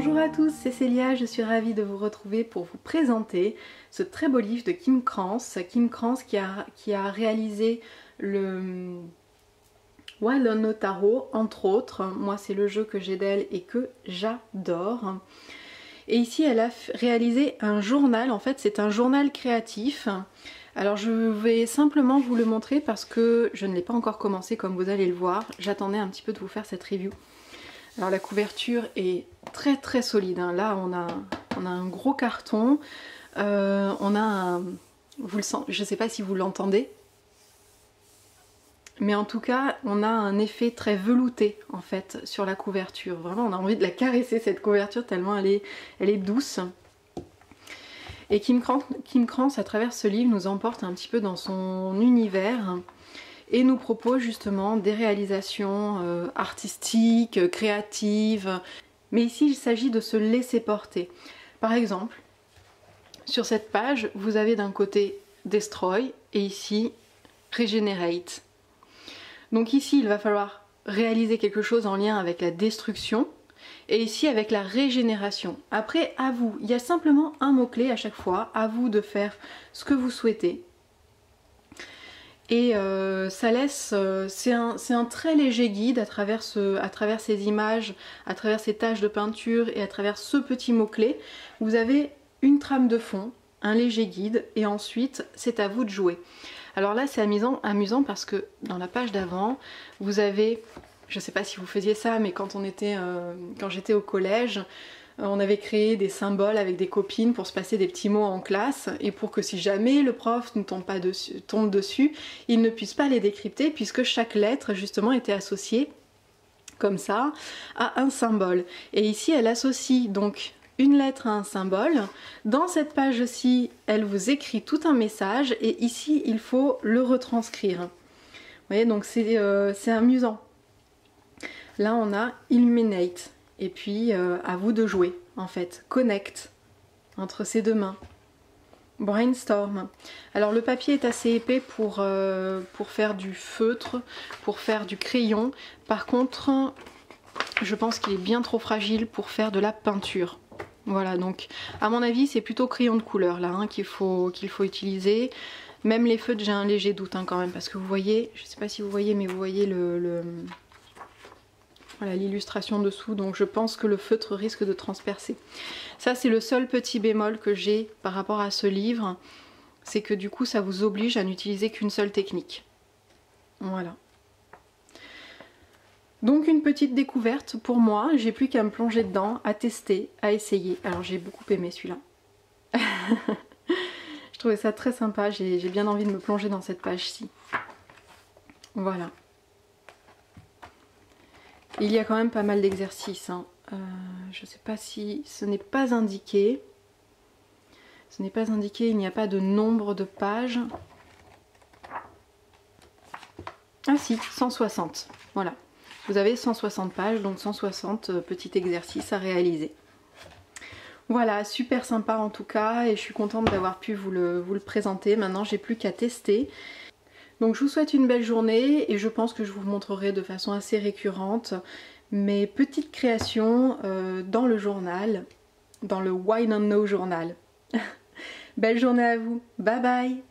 Bonjour à tous, c'est Célia, je suis ravie de vous retrouver pour vous présenter ce très beau livre de Kim Krans. Kim Krans qui a réalisé le Wild Unknown Tarot, entre autres. Moi, c'est le jeu que j'ai d'elle et que j'adore. Et ici, elle a réalisé un journal. En fait, c'est un journal créatif. Alors, je vais simplement vous le montrer parce que je ne l'ai pas encore commencé, comme vous allez le voir. J'attendais un petit peu de vous faire cette review. Alors, la couverture est très très solide. Là, on a un gros carton. On a un... Vous le sentez, je ne sais pas si vous l'entendez. Mais en tout cas, on a un effet très velouté en fait sur la couverture. Vraiment, on a envie de la caresser cette couverture tellement elle est douce. Et Kim Krans, à travers ce livre, nous emporte un petit peu dans son univers et nous propose justement des réalisations artistiques, créatives. Mais ici, il s'agit de se laisser porter. Par exemple, sur cette page, vous avez d'un côté Destroy et ici Regenerate. Donc ici, il va falloir réaliser quelque chose en lien avec la destruction et ici avec la régénération. Après, à vous, il y a simplement un mot-clé à chaque fois, à vous de faire ce que vous souhaitez. Et ça laisse, c'est un très léger guide à travers ces images, à travers ces taches de peinture et à travers ce petit mot-clé. Vous avez une trame de fond, un léger guide et ensuite c'est à vous de jouer. Alors là, c'est amusant parce que dans la page d'avant, vous avez, je ne sais pas si vous faisiez ça, mais quand j'étais au collège, on avait créé des symboles avec des copines pour se passer des petits mots en classe et pour que si jamais le prof ne tombe dessus, il ne puisse pas les décrypter puisque chaque lettre justement était associée comme ça à un symbole. Et ici, elle associe donc une lettre à un symbole. Dans cette page-ci, elle vous écrit tout un message et ici, il faut le retranscrire. Vous voyez, donc c'est amusant. Là, on a Illuminate et puis à vous de jouer, en fait. Connect, entre ces deux mains. Brainstorm. Alors, le papier est assez épais pour faire du feutre, pour faire du crayon. Par contre, je pense qu'il est bien trop fragile pour faire de la peinture. Voilà, donc à mon avis c'est plutôt crayon de couleur là qu'il faut utiliser. Même les feutres, j'ai un léger doute quand même parce que vous voyez, je sais pas si vous voyez, mais vous voyez voilà, l'illustration dessous, donc je pense que le feutre risque de transpercer. Ça, c'est le seul petit bémol que j'ai par rapport à ce livre, c'est que du coup ça vous oblige à n'utiliser qu'une seule technique. Voilà. Donc une petite découverte pour moi, j'ai plus qu'à me plonger dedans, à tester, à essayer. Alors j'ai beaucoup aimé celui-là. Je trouvais ça très sympa, j'ai bien envie de me plonger dans cette page-ci. Voilà. Il y a quand même pas mal d'exercices. Je ne sais pas si ce n'est pas indiqué. Ce n'est pas indiqué, il n'y a pas de nombre de pages. Ah si, 160, voilà. Vous avez 160 pages, donc 160 petits exercices à réaliser. Voilà, super sympa en tout cas, et je suis contente d'avoir pu vous le présenter. Maintenant, j'ai plus qu'à tester. Donc, je vous souhaite une belle journée, et je pense que je vous montrerai de façon assez récurrente mes petites créations dans le journal, dans le Wild Unknown Journal. Belle journée à vous, bye bye!